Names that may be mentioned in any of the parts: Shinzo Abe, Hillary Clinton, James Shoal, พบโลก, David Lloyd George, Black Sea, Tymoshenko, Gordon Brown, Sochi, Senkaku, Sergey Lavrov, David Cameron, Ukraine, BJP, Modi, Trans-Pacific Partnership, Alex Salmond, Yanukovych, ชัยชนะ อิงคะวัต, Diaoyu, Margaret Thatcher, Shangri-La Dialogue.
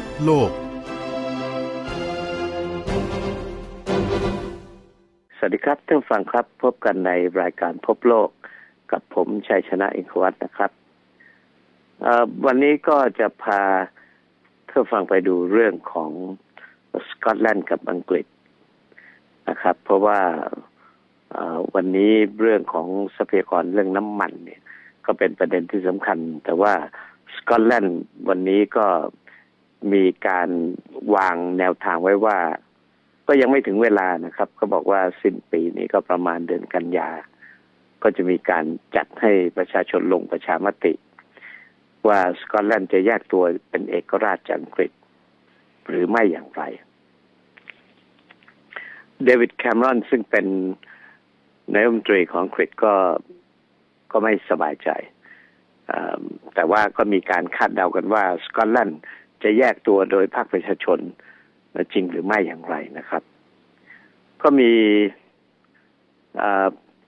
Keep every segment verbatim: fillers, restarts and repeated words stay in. พบโลกสวัสดีครับท่านฟังครับพบกันในรายการพบโลกกับผมชัยชนะอินทวัฒน์นะครับวันนี้ก็จะพาท่านฟังไปดูเรื่องของสกอตแลนด์กับอังกฤษนะครับเพราะว่าวันนี้เรื่องของทรัพยากรเรื่องน้ำมันเนี่ยก็เป็นประเด็นที่สำคัญแต่ว่าสกอตแลนด์วันนี้ก็มีการวางแนวทางไว้ว่าก็ยังไม่ถึงเวลานะครับก็บอกว่าสิ้นปีนี้ก็ประมาณเดือนกันยาก็จะมีการจัดให้ประชาชนลงประชามติว่าสกอตแลนด์จะแยกตัวเป็นเอกราชจากอังกฤษหรือไม่อย่างไรเดวิดแคมรอนซึ่งเป็นนายกรัฐมนตรีของอังกฤษก็ก็ไม่สบายใจแต่ว่าก็มีการคาดเดากันว่าสกอตแลนด์จะแยกตัวโดยภาคประชาชนจริงหรือไม่อย่างไรนะครับก็มี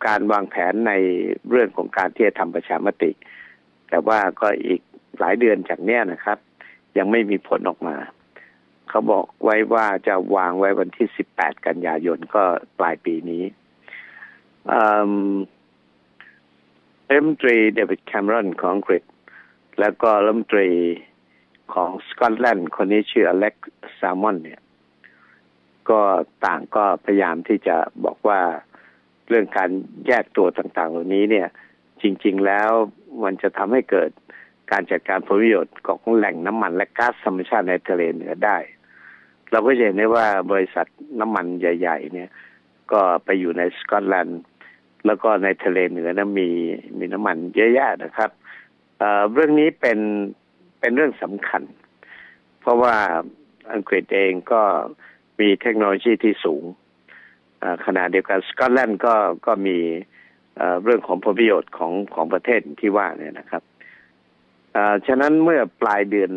การวางแผนในเรื่องของการที่จะทำประชามติแต่ว่าก็อีกหลายเดือนจากเนี้ยนะครับยังไม่มีผลออกมาเขาบอกไว้ว่าจะวางไว้วันที่สิบแปดกันยายนก็ปลายปีนี้รัฐมนตรีเดวิดแคมรอนของอังกฤษแล้วก็รัฐมนตรีของสกอตแลนด์คนนี้ชื่ออเล็กซ์ซามอนเนี่ยก็ต่างก็พยายามที่จะบอกว่าเรื่องการแยกตัวต่างๆเหล่านี้เนี่ยจริงๆแล้วมันจะทำให้เกิดการจัดการผลประโยชน์ของแหล่งน้ำมันและก๊าซธรรมชาติในทะเลเหนือได้เราก็เห็นได้ว่าบริษัทน้ำมันใหญ่ๆเนี่ยก็ไปอยู่ในสกอตแลนด์แล้วก็ในทะเลเหนือนะมีมีน้ำมันเยอะแยะนะครับ เอ่อ เรื่องนี้เป็นเป็นเรื่องสำคัญเพราะว่าอังกฤษเองก็มีเทคโนโลยีที่สูงขณะเดียวกันสกอตแลนด์ก็ก็มีเรื่องของผลประโยชน์ของของประเทศที่ว่าเนี่ยนะครับฉะนั้นเมื่อปลายเดือน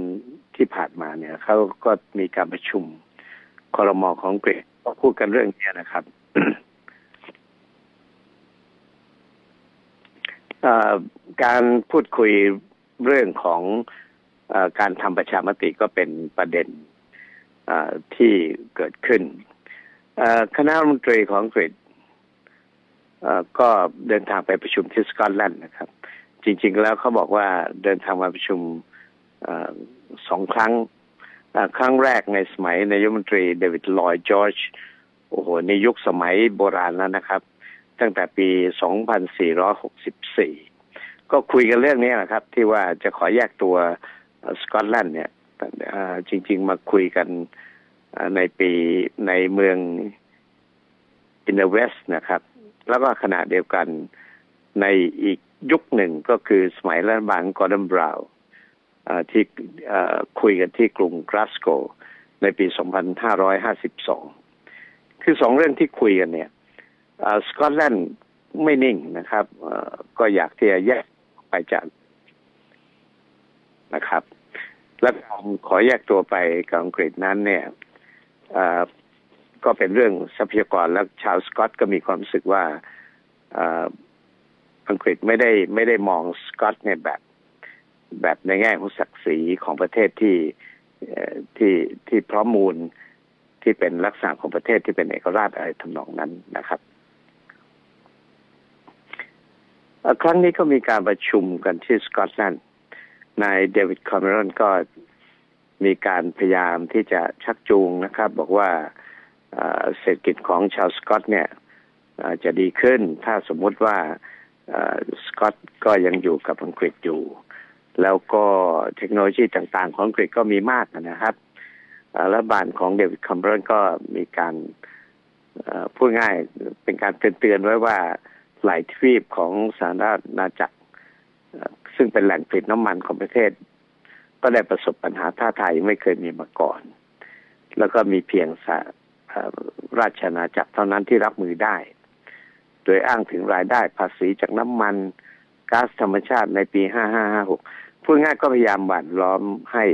ที่ผ่านมาเนี่ยเขาก็มีการประชุมครม.ของอังกฤษก็พูดกันเรื่องนี้นะครับ การพูดคุยเรื่องของการทำประชามติก็เป็นประเด็นที่เกิดขึ้นคณะรัฐมนตรีของอังกฤษก็เดินทางไปประชุมที่สกอตแลนด์นะครับจริงๆแล้วเขาบอกว่าเดินทางมาประชุมสองครั้งครั้งแรกในสมัยนายกรัฐมนตรีเดวิดลอยด์จอร์จโอ้โหในยุคสมัยโบราณแล้วนะครับตั้งแต่ปี สองพันสี่ร้อยหกสิบสี่ ก็คุยกันเรื่องนี้นะครับที่ว่าจะขอแยกตัวสกอตแลนด์เนี่ยจริงๆมาคุยกันในปีในเมืองอินเนอร์เวสต์นะครับแล้วก็ขณะเดียวกันในอีกยุคหนึ่งก็คือสมัยรัฐบาลกอร์ดอนบราวน์ที่คุยกันที่กรุงกลาสโกว์ในปี สองพันห้าร้อยห้าสิบสอง คือสองเรื่องที่คุยกันเนี่ยสกอตแลนด์ไม่นิ่งนะครับก็อยากที่จะแยกไปจากนะครับและขอแยกตัวไปกับอังกฤษนั้นเนี่ยก็เป็นเรื่องทรัพยากรและชาวสกอตก็มีความรู้สึกว่าอังกฤษไม่ได้ไม่ได้มองสกอตเนี่ยแบบแบบในแง่ของศักดิ์ศรีของประเทศที่ที่ที่พร้อมมูลที่เป็นลักษณะของประเทศที่เป็นเอกราชอะไรทำนองนั้นนะครับครั้งนี้ก็มีการประชุมกันที่สกอตแลนด์นายเดวิดแคมรอนก็มีการพยายามที่จะชักจูงนะครับบอกว่าเศรษฐกิจของชาวสกอตเนี่ยจะดีขึ้นถ้าสมมติว่าสกอตก็ยังอยู่กับอังกฤษอยู่แล้วก็เทคโนโลยีต่างๆของอังกฤษก็มีมากนะครับรัฐบาลของเดวิดแคมรอนก็มีการพูดง่ายเป็นการเตือนๆไว้ว่าหลายทวีปของสหราชอาณาจักรซึ่งเป็นแหล่งผลิตน้ำมันของประเทศก็ได้ประสบปัญหาท้าทายไม่เคยมีมาก่อนแล้วก็มีเพียงสหราชอาณาจักรเท่านั้นที่รับมือได้โดยอ้างถึงรายได้ภาษีจากน้ำมันก๊าซธรรมชาติในปีห้าห้าห้าหกพูดง่ายก็พยายามหว่านล้อมให้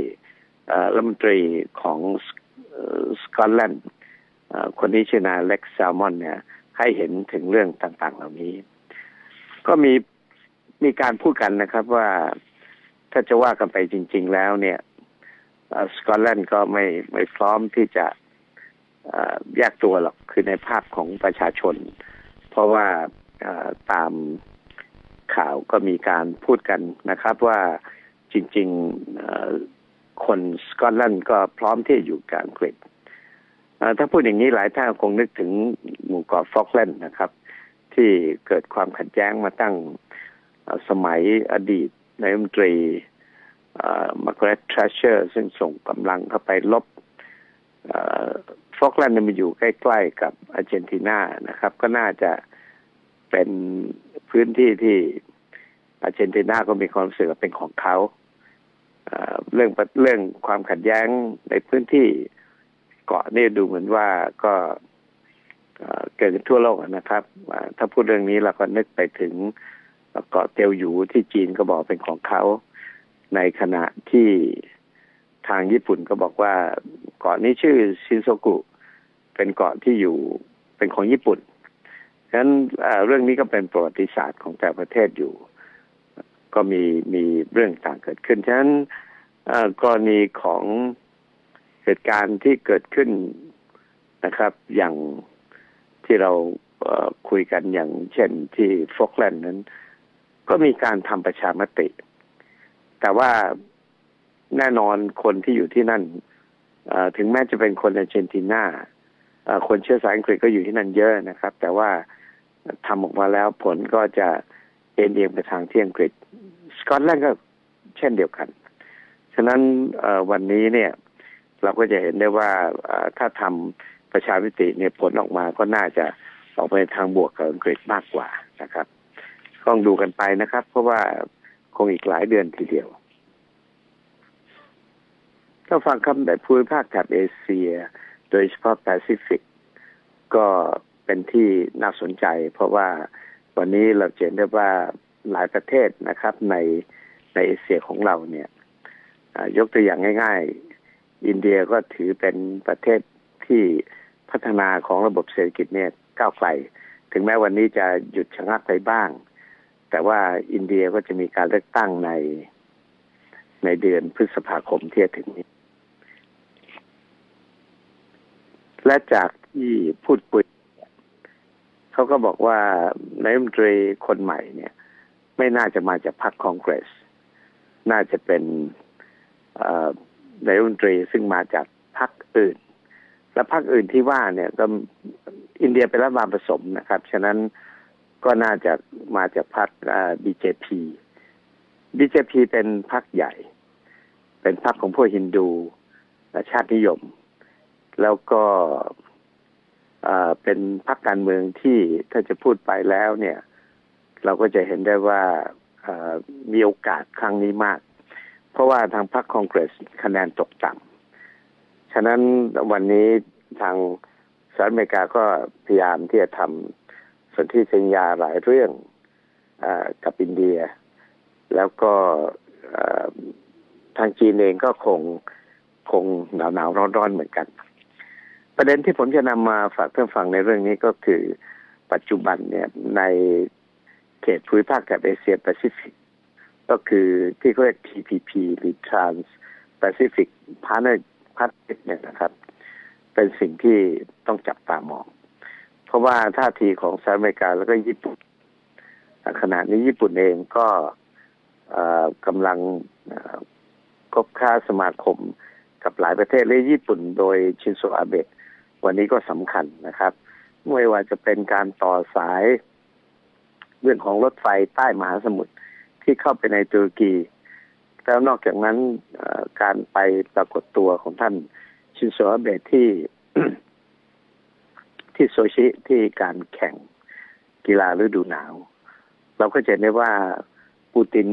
รัฐมนตรีของสกอตแลนด์คนนี้ชื่อนายเล็กซามอนเนี่ยให้เห็นถึงเรื่องต่างๆเหล่านี้ก็มีมีการพูดกันนะครับว่าถ้าจะว่ากันไปจริงๆแล้วเนี่ย สกอตแลนด์ก็ไม่ไม่พร้อมที่จะแยกตัวหรอกคือในภาพของประชาชนเพราะว่าตามข่าวก็มีการพูดกันนะครับว่าจริงๆคนสกอตแลนด์ก็พร้อมที่อยู่กับอังกฤษถ้าพูดอย่างนี้หลายท่านคงนึกถึงหมู่เกาะฟอกแลนด์นะครับที่เกิดความขัดแย้งมาตั้งสมัยอดีตนายกรัฐมนตรีมาร์กาเร็ต แทตเชอร์ซึ่งส่งกำลังเข้าไปลบฟอกแลนด์มันอยู่ใกล้ๆกับอาร์เจนตินานะครับก็น่าจะเป็นพื้นที่ที่อาร์เจนตินาก็มีความรู้สึกว่าเป็นของเขาเรื่องเรื่องความขัดแย้งในพื้นที่เกาะนี่ดูเหมือนว่าก็เกิดขึ้นทั่วโลกนะครับถ้าพูดเรื่องนี้เราก็นึกไปถึงเกาะเตียวหยูที่จีนก็บอกเป็นของเขาในขณะที่ทางญี่ปุ่นก็บอกว่าเกาะนี้ชื่อชินโซกุเป็นเกาะที่อยู่เป็นของญี่ปุ่นฉะนั้นเรื่องนี้ก็เป็นประวัติศาสตร์ของแต่ประเทศอยู่ก็มีมีเรื่องต่างเกิดขึ้นฉะนั้นกรณีของเหตุการณ์ที่เกิดขึ้นนะครับอย่างที่เราคุยกันอย่างเช่นที่ฟอกแลนด์นั้นก็มีการทำประชามติแต่ว่าแน่นอนคนที่อยู่ที่นั่นถึงแม้จะเป็นคนอาร์เจนตินาคนเชื้อสายอังกฤษก็อยู่ที่นั่นเยอะนะครับแต่ว่าทำออกมาแล้วผลก็จะเอียงไปทางที่อังกฤษสกอตแลนด์ก็เช่นเดียวกันฉะนั้นวันนี้เนี่ยเราก็จะเห็นได้ว่าถ้าทำประชาธิปไตยเนี่ยผลออกมาก็น่าจะออกไปทางบวกกับอังกฤษมากกว่านะครับต้องดูกันไปนะครับเพราะว่าคงอีกหลายเดือนทีเดียวถ้าฟังคำแต่ภูมิภาคแถบเอเชียโดยเฉพาะแปซิฟิกก็เป็นที่น่าสนใจเพราะว่าวันนี้เราเห็นได้ว่าหลายประเทศนะครับในในเอเชียของเราเนี่ยยกตัวอย่างง่ายๆอินเดียก็ถือเป็นประเทศที่พัฒนาของระบบเศรษฐกิจเนี่ยก้าวไกลถึงแม้วันนี้จะหยุดชะงักไปบ้างแต่ว่าอินเดียก็จะมีการเลือกตั้งในในเดือนพฤษภาคมที่จะถึงนี้และจากที่พูดคุยเขาก็บอกว่านายกรัฐมนตรีคนใหม่เนี่ยไม่น่าจะมาจากพรรคคอนเกรสน่าจะเป็นนายกรัฐมนตรีซึ่งมาจากพรรคอื่นและพรรคอื่นที่ว่าเนี่ยก็อินเดียเป็นรัฐบาลผสมนะครับฉะนั้นก็น่าจะมาจากพรรค บี เจ พี บี เจ พี เป็นพรรคใหญ่เป็นพรรคของพวกฮินดูและชาตินิยมแล้วก็เป็นพรรคการเมืองที่ถ้าจะพูดไปแล้วเนี่ยเราก็จะเห็นได้ว่ามีโอกาสครั้งนี้มากเพราะว่าทางพรรคคอนเกรสคะแนนตกต่ำฉะนั้นวันนี้ทางสหรัฐอเมริกาก็พยายามที่จะทำสนธิสัญญาหลายเรื่องอกับอินเดียแล้วก็ทางจีนเองก็คงคงหนาวหนาวร้อนร้อนเหมือนกันประเด็นที่ผมจะนำมาฝากเพื่อนฟังในเรื่องนี้ก็คือปัจจุบันเนี่ยในเขตภูมิภาคแถบเอเชียแปซิฟิกก็คือที่เขาเรียก ที พี พี หรือ Trans-Pacific Partnership เนี่ยนะครับเป็นสิ่งที่ต้องจับตามองเพราะว่าท่าทีของสหรัฐอเมริกาแล้วก็ญี่ปุ่นขณะนี้ญี่ปุ่นเองก็กำลังคบค้าสมาคมกับหลายประเทศและญี่ปุ่นโดยชินโซอาเบะวันนี้ก็สำคัญนะครับไม่ว่าจะเป็นการต่อสายเรื่องของรถไฟใต้มหาสมุทรที่เข้าไปในตุรกีแล้วนอกจากนั้นการไปปรากฏตัวของท่านชินโซอาเบะที่ ที่โซชิที่การแข่งกีฬาฤดูหนาวเราก็จะเห็นได้ว่าปูติน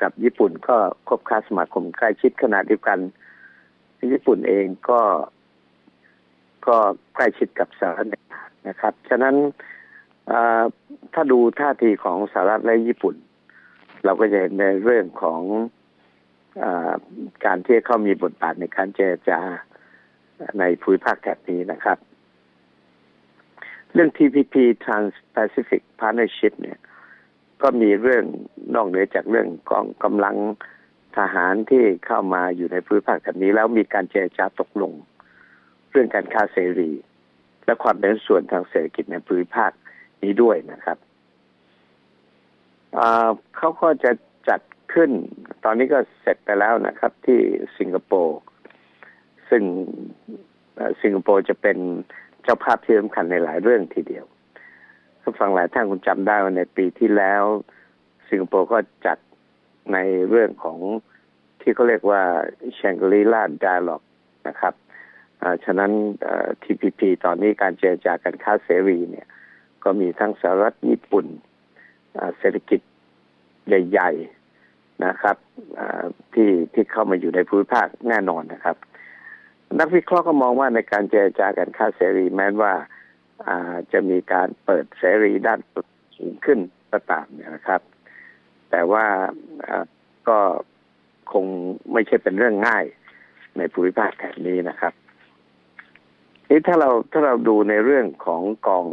กับญี่ปุ่นก็คบค้าสมาคมใกล้ชิดขนาดเดียวกันญี่ปุ่นเองก็ก็ใกล้ชิดกับสหรัฐนะครับฉะนั้นถ้าดูท่าทีของสหรัฐและญี่ปุ่นเราก็จะเห็นในเรื่องของอการที่เข้ามีบทบาทในการเจรจาในภูมิภาคแถบนี้นะครับเรื่อง ที พี พี Trans-Pacific Partnership เนี่ยก็มีเรื่องนอกเหนือจากเรื่องกองกำลัง ทหารที่เข้ามาอยู่ในภูมิภาคแบบนี้แล้วมีการเจรจาตกลงเรื่องการค้าเสรีและความเป็นส่วนทางเศรษฐกิจในภูมิภาคนี้ด้วยนะครับเขาก็จะจัดขึ้นตอนนี้ก็เสร็จไปแล้วนะครับที่สิงคโปร์ซึ่งสิงคโปร์จะเป็นเจ้าภาพที่สำคัญในหลายเรื่องทีเดียวท่านฟังหลายท่านคงจำได้ว่าในปีที่แล้วสิงคโปร์ก็จัดในเรื่องของที่เขาเรียกว่า Shangri-La Dialogue นะครับฉะนั้น ที พี พี ตอนนี้การเจรจาการค้าเสรีเนี่ยก็มีทั้งสหรัฐญี่ปุ่นเศรษฐกิจใหญ่ๆนะครับที่ที่เข้ามาอยู่ในภูมิภาคแน่นอนนะครับนักวิเคราะห์ก็มองว่าในการเจรจาการค้าเสรีแม้ว่าจะมีการเปิดเสรีด้านสูงขึ้นก็ตามเนี่ยนะครับแต่ว่าก็คงไม่ใช่เป็นเรื่องง่ายในภูมิภาคแถบนี้นะครับนี่ถ้าเราถ้าเราดูในเรื่องของกอง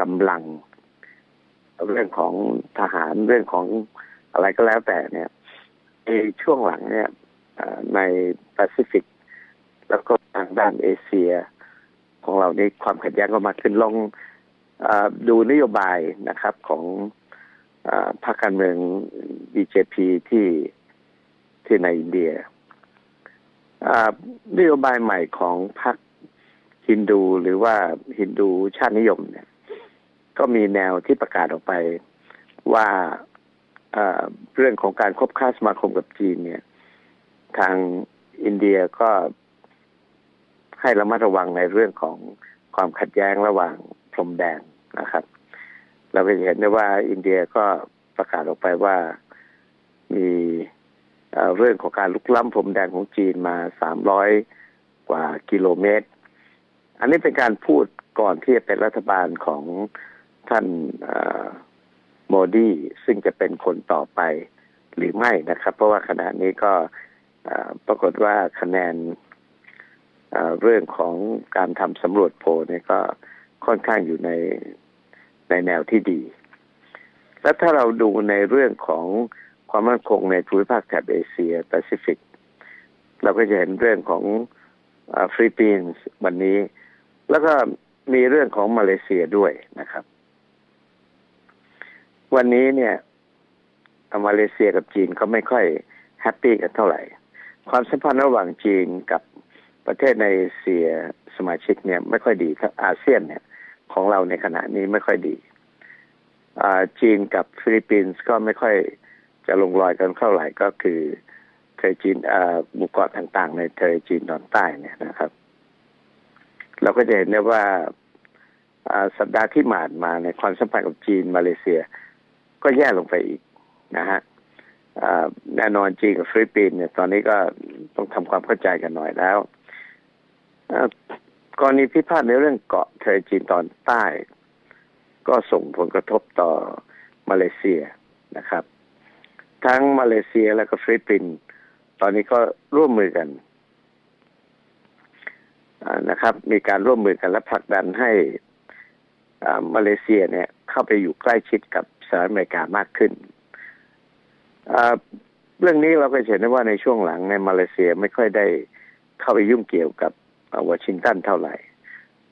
กำลังเรื่องของทหารเรื่องของอะไรก็แล้วแต่เนี่ยในช่วงหลังเนี่ยในแปซิฟิกแล้วก็ทางด้านเอเชียของเรานี่ความขัดแย้งก็มากขึ้นลองดูนโยบายนะครับของพรรคการเมือง บี เจ พี ที่ที่ในอินเดียนโยบายใหม่ของพรรคฮินดูหรือว่าฮินดูชาตินิยมเนี่ยก็มีแนวที่ประกาศออกไปว่าเรื่องของการคบค้าสมาคมกับจีนเนี่ยทางอินเดียก็ให้ระมัดระวังในเรื่องของความขัดแย้งระหว่างพรมแดนนะครับเราไปเห็นได้ว่าอินเดียก็ประกาศออกไปว่ามีเรื่องของการลุกล้ำพรมแดนของจีนมาสามร้อยกว่ากิโลเมตรอันนี้เป็นการพูดก่อนที่จะเป็นรัฐบาลของท่านโมดีซึ่งจะเป็นคนต่อไปหรือไม่นะครับเพราะว่าขณะนี้ก็ปรากฏว่าคะแนนเรื่องของการทำสำรวจโพลเนี่ยก็ค่อนข้างอยู่ในในแนวที่ดีและถ้าเราดูในเรื่องของความมั่นคงในภูมิภาคแถบเอเชียแปซิฟิกเราก็จะเห็นเรื่องของฟิลิปปินส์วันนี้แล้วก็มีเรื่องของมาเลเซียด้วยนะครับวันนี้เนี่ยมาเลเซียกับจีนก็ไม่ค่อยแฮปปี้กันเท่าไหร่ความสัมพันธ์ระหว่างจีนกับประเทศในเอเชียสมาชิกเนี่ยไม่ค่อยดีครับอาเซียนเนี่ยของเราในขณะนี้ไม่ค่อยดีจีนกับฟิลิปปินส์ก็ไม่ค่อยจะลงรอยกันเท่าไหร่ก็คือทะเลจีนหมู่เกาะต่างๆในทะเลจีนตอนใต้เนี่ยนะครับเราก็จะเห็นได้ว่าสัปดาห์ที่ผ่านมาในความสัมพันธ์กับจีนมาเลเซียก็แย่ลงไปอีกนะฮะแน่นอนจีนกับฟิลิปปินส์เนี่ยตอนนี้ก็ต้องทำความเข้าใจกันหน่อยแล้วกรณีพิพาทในเรื่องเกาะทะเลจีนตอนใต้ก็ส่งผลกระทบต่อมาเลเซียนะครับทั้งมาเลเซียและก็ฟิลิปปินส์ตอนนี้ก็ร่วมมือกันนะครับมีการร่วมมือกันและผลักดันให้มาเลเซียเนี่ยเข้าไปอยู่ใกล้ชิดกับสหรัฐอเมริกามากขึ้นเรื่องนี้เราก็เห็นได้ว่าในช่วงหลังในมาเลเซียไม่ค่อยได้เข้าไปยุ่งเกี่ยวกับวอชิงตันเท่าไหร่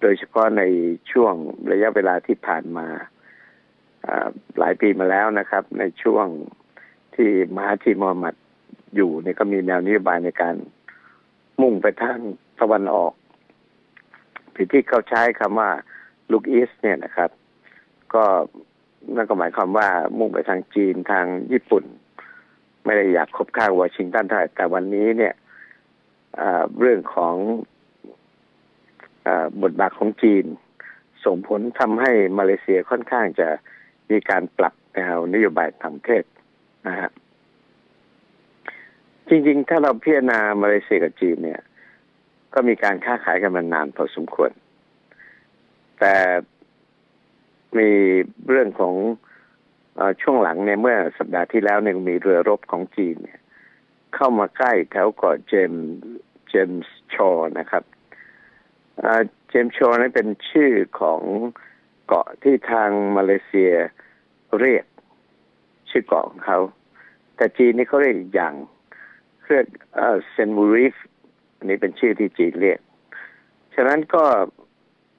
โดยเฉพาะในช่วงระยะเวลาที่ผ่านมาหลายปีมาแล้วนะครับในช่วงที่มหาธีมอมัดอยู่เนี่ยก็มีแนวนโยบายในการมุ่งไปทางตะวันออกที่เขาใช้คำว่า Look East เนี่ยนะครับก็นั่นก็หมายความว่ามุ่งไปทางจีนทางญี่ปุ่นไม่ได้อยากคบค้าวอชิงตันเท่าไหร่แต่วันนี้เนี่ยเรื่องของบทบาทของจีนส่งผลทำให้มาเลเซียค่อนข้างจะมีการปรับแนวนโยบายต่างประเทศนะฮะจริงๆถ้าเราพิจารณามาเลเซียกับจีนเนี่ยก็มีการค้าขายกันมานานพอสมควรแต่มีเรื่องของช่วงหลังเนี่ยเมื่อสัปดาห์ที่แล้วเนี่ยมีเรือรบของจีนเนี่ยเข้ามาใกล้แถวเกาะเจมส์เจมส์ชอร์นะครับเจมส์ชอร์นี่เป็นชื่อของเกาะที่ทางมาเลเซียเรียกชื่อเกาะของเขาแต่จีนนี่เขาเรียกอีกอย่าง เรียกเซนมูรีฟอันนี้เป็นชื่อที่จีนเรียกฉะนั้นก็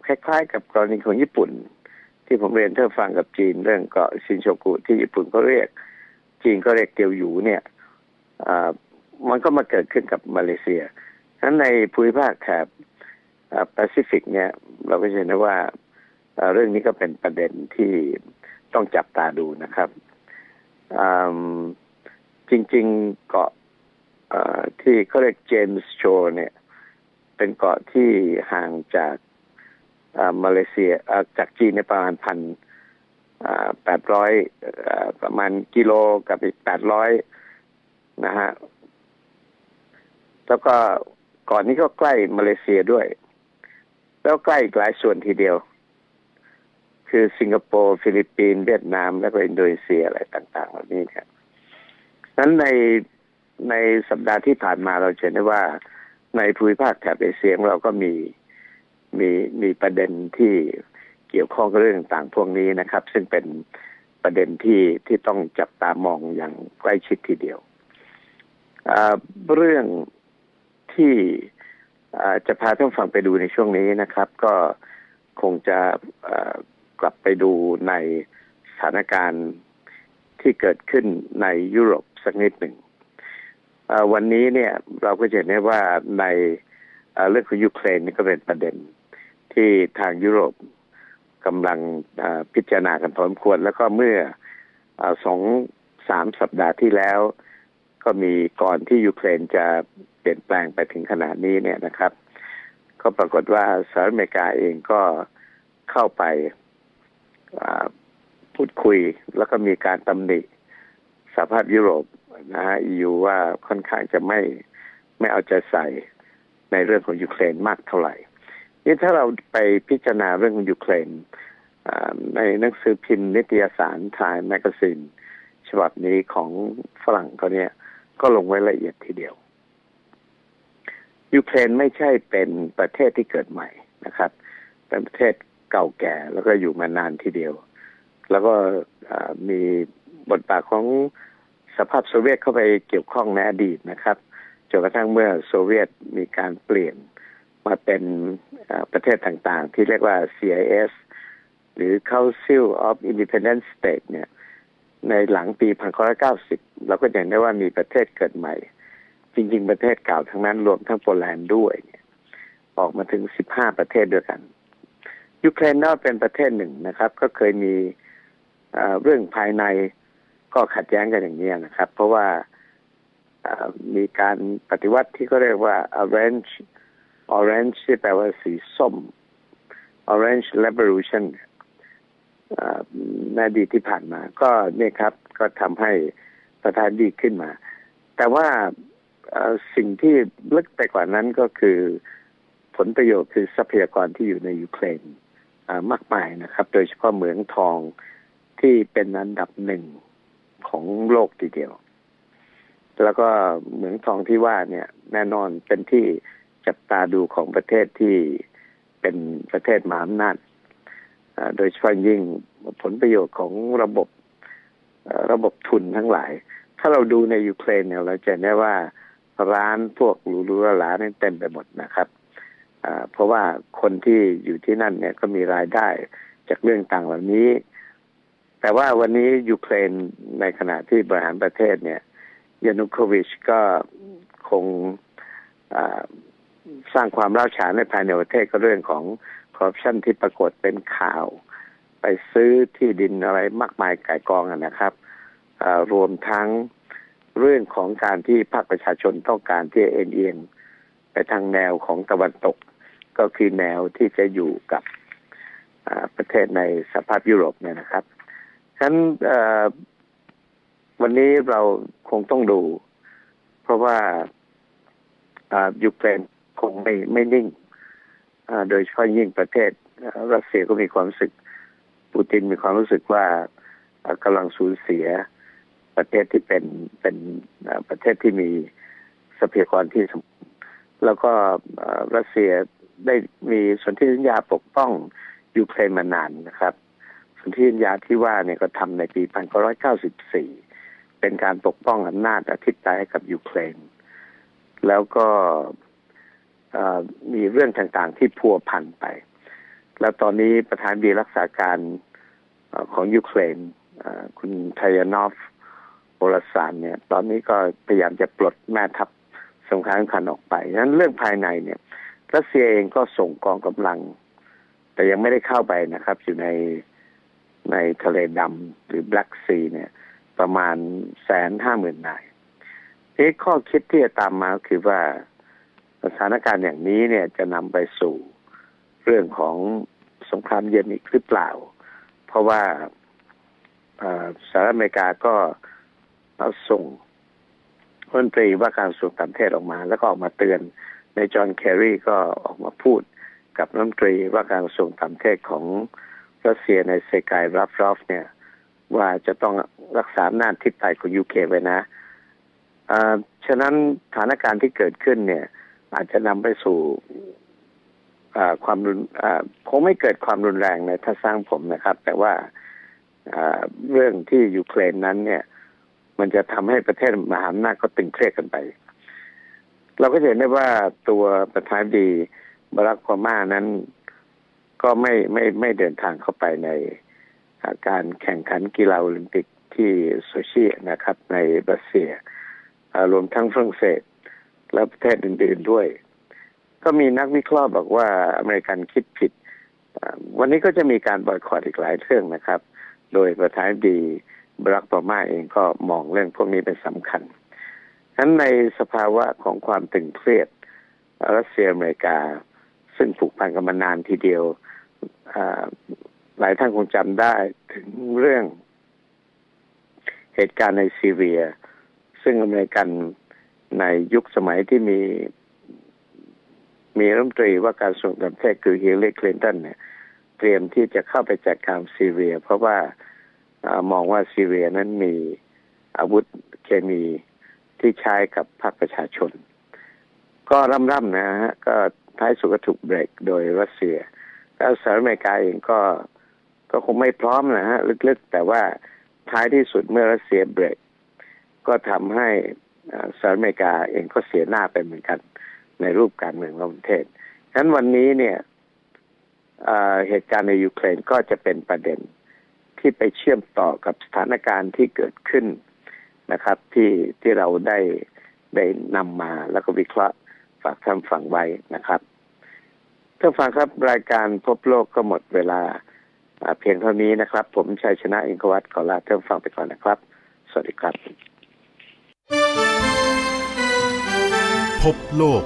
คล้ายๆกับกรณีของญี่ปุ่นที่ผมเรียนเธอฟังกับจีนเรื่องเกาะชินโชกุที่ญี่ปุ่นก็เรียกจีนก็เรียกเตียวหยูเนี่ยมันก็มาเกิดขึ้นกับมาเลเซียฉะนั้นในภูมิภาคแถบแปซิฟิกเนี่ยเราก็เห็นว่าเรื่องนี้ก็เป็นประเด็นที่ต้องจับตาดูนะครับจริงๆเกาะที่เขาเรียกเจมส์โชว์เนี่ยเป็นเกาะที่ห่างจากมาเลเซียจากจีนในประมาณพันแปดร้อยประมาณกิโลกับอีกแปดร้อยนะฮะแล้วก็เกาะนี้ก็ใกล้มาเลเซียด้วยแล้วใกล้อีกหลายส่วนทีเดียวคือสิงคโปร์ฟิลิปปินส์เวียดนามแล้วก็อินโดนีเซียอะไรต่างๆเหล่านี้ครับนั้นในในสัปดาห์ที่ผ่านมาเราเห็นได้ว่าในภูมิภาคแถบเอเชียเราก็มีมีมีประเด็นที่เกี่ยวข้องกับเรื่องต่างๆพวกนี้นะครับซึ่งเป็นประเด็นที่ที่ต้องจับตามองอย่างใกล้ชิดทีเดียวเรื่องที่จะพาท่านฟังไปดูในช่วงนี้นะครับก็คงจะกลับไปดูในสถานการณ์ที่เกิดขึ้นในยุโรปสักนิดหนึ่งวันนี้เนี่ยเราก็จะเห็นได้ว่าในเรื่องของยูเครนนี่ก็เป็นประเด็นที่ทางยุโรปกำลังพิจารณากันพอสมควรแล้วก็เมื่อสองสามสัปดาห์ที่แล้วก็มีก่อนที่ยูเครนจะเปลี่ยนแปลงไปถึงขนาดนี้เนี่ยนะครับก็ปรากฏว่าสหรัฐอเมริกาเองก็เข้าไปพูดคุยแล้วก็มีการตำหนิสหภาพยุโรปนะฮะ อี ยู ว่าค่อนข้างจะไม่ไม่เอาใจใส่ในเรื่องของยูเครนมากเท่าไหร่นี่ถ้าเราไปพิจารณาเรื่องของยูเครนในหนังสือพิมพ์นิตยสาร Time Magazine ฉบับนี้ของฝรั่งเขาเนี่ยก็ลงไว้ละเอียดทีเดียวยูเครนไม่ใช่เป็นประเทศที่เกิดใหม่นะครับเป็นประเทศเก่าแก่แล้วก็อยู่มานานทีเดียวแล้วก็มีบทบาทของสหภาพโซเวียตเข้าไปเกี่ยวข้องในอดีตนะครับจนกระทั่งเมื่อโซเวียตมีการเปลี่ยนมาเป็นประเทศต่างๆที่เรียกว่า ซี ไอ เอส หรือ Council of Independent States เนี่ยในหลังปีหนึ่งพันเก้าร้อยเก้าสิบเราก็เห็นได้ว่ามีประเทศเกิดใหม่จริงๆประเทศเก่าทั้งนั้นรวมทั้งโปแลนด์ด้วยออกมาถึงสิบห้าประเทศด้วยกันยูเครนน่าเป็นประเทศหนึ่งนะครับก็เคยมีเรื่องภายในก็ขัดแย้งกันอย่างนี้นะครับเพราะว่ามีการปฏิวัติที่เขาเรียกว่า orange orange ที่แปลว่าสีส้ม orange revolution ในอดีตที่ผ่านมาก็เนี่ยครับก็ทำให้ประธานดีขึ้นมาแต่ว่าสิ่งที่ลึกไปกว่านั้นก็คือผลประโยชน์คือทรัพยากรที่อยู่ในยูเครนมากมายนะครับโดยเฉพาะเหมืองทองที่เป็นอันดับหนึ่งของโลกทีเดียวแล้วก็เหมืองทองที่ว่าเนี่ยแน่นอนเป็นที่จับตาดูของประเทศที่เป็นประเทศมหาอำนาจโดยเฉพาะยิ่งผลประโยชน์ของระบบระบบทุนทั้งหลายถ้าเราดูในยูเครนเนี่ยเราจะเห็นได้ว่าร้านพวกหรูๆหราๆนี่เต็มไปหมดนะครับเพราะว่าคนที่อยู่ที่นั่นเนี่ยก็มีรายได้จากเรื่องต่างเหล่านี้แต่ว่าวันนี้ยูเครนในขณะที่บริหารประเทศเนี่ยยานูโควิชก็คงสร้างความร้าวฉานในภายในประเทศก็เรื่องของคอร์รัปชันที่ปรากฏเป็นข่าวไปซื้อที่ดินอะไรมากมายก่ายกองนะครับรวมทั้งเรื่องของการที่ภาคประชาชนต้องการที่เอียงไปทางแนวของตะวันตกก็คือแนวที่จะอยู่กับประเทศในสหภาพยุโรปเนี่ยนะครับฉะนั้นวันนี้เราคงต้องดูเพราะว่ายูเครนคงไม่ไม่นิ่งโดยเฉพาะยิ่งประเทศรัสเซียก็มีความรู้สึกปูตินมีความรู้สึกว่ากำลังสูญเสียประเทศที่เป็นเป็นประเทศที่มีทรัพยากรที่สมบูรณ์แล้วก็รัสเซียได้มีสนธิสัญญาปกป้องยูเครนมานานนะครับสนธิสัญญาที่ว่าเนี่ยก็ทำในปีหนึ่งพันเก้าร้อยเก้าสิบสี่เป็นการปกป้องอำนาจอธิปไตยให้กับยูเครน แล้วก็มีเรื่องต่างๆที่พัวพันไปแล้วตอนนี้ประธานาธิบดีรักษาการของยูเครนคุณไทยานอฟโบลสานเนี่ยตอนนี้ก็พยายามจะปลดแม่ทัพสงครามขันออกไปฉะนั้นเรื่องภายในเนี่ยรัสเซียเองก็ส่งกองกำลังแต่ยังไม่ได้เข้าไปนะครับอยู่ในในทะเลดำหรือแบล็กซีเนี่ยประมาณแสนห้าหมื่นนายที่ข้อคิดที่จะตามมาคือว่าสถานการณ์อย่างนี้เนี่ยจะนำไปสู่เรื่องของสงครามเย็นอีกหรือเปล่าเพราะว่าสหรัฐอเมริกาก็ส่งรัฐมนตรีว่าการกระทรวงต่างประเทศออกมาแล้วก็ออกมาเตือนในจอห์นแคร์รีก็ออกมาพูดกับรัฐมนตรีว่าการกระทรวงต่างประเทศของรัสเซียในเซอร์เกย์ลาฟรอฟเนี่ยว่าจะต้องรักษาอำนาจทิศใต้ของยูเครนไว้นะฉะนั้นสถานการณ์ที่เกิดขึ้นเนี่ยอาจจะนำไปสู่ความรุนคงไม่เกิดความรุนแรงในถ้าสร้างผมนะครับแต่ว่าเรื่องที่ยูเครนนั้นเนี่ยมันจะทำให้ประเทศมหาอำนาจก็ตึงเครียดกันไปเราก็เห็นได้ว่าตัวประธานาธิบดีบารัก โอบามานั้นก็ไม่ไม่ไม่เดินทางเข้าไปในการแข่งขันกีฬาโอลิมปิกที่โซชีนะครับในรัสเซียรวมทั้งฝรั่งเศสและประเทศอื่นๆด้วยก็มีนักวิเคราะห์บอกว่าอเมริกันคิดผิดวันนี้ก็จะมีการบอยคอตอีกหลายเรื่องนะครับโดยประธานาธิบดีบารัก โอบามาเองก็มองเรื่องพวกนี้เป็นสำคัญนั้นในสภาวะของความตึงเครียดรัสเซียอเมริกาซึ่งผูกพันกันมานานทีเดียวหลายท่านคงจำได้ถึงเรื่องเหตุการณ์ในซีเรียซึ่งอเมริกันในยุคสมัยที่มีมีรัฐมนตรีว่าการกระทรวงต่างประเทศคือฮิลลารี คลินตันเนี่ยเตรียมที่จะเข้าไปจัดการซีเรียเพราะว่ามองว่าซีเรียนั้นมีอาวุธเคมีที่ใช้กับพรรคประชาชนก็ร่ำๆนะฮะก็ท้ายสุดก็ถูกเบรกโดยรัสเซียแล้วสหรัฐอเมริกาเองก็ก็คงไม่พร้อมนะฮะลึกๆแต่ว่าท้ายที่สุดเมื่อรัสเซียเบรกก็ทำให้สหรัฐอเมริกาเองก็เสียหน้าไปเหมือนกันในรูปการเมืองของประเทศฉะนั้นวันนี้เนี่ยเหตุการณ์ในยูเครนก็จะเป็นประเด็นที่ไปเชื่อมต่อกับสถานการณ์ที่เกิดขึ้นนะครับที่ที่เราได้ได้นำมาแล้วก็วิเคราะห์ฝากท่านฟังไว้นะครับท่านฟังครับรายการพบโลกก็หมดเวลาเพียงเท่านี้นะครับผมชัยชนะอิงควัฒน์ขอลาท่านฟังไปก่อนนะครับสวัสดีครับพบโลก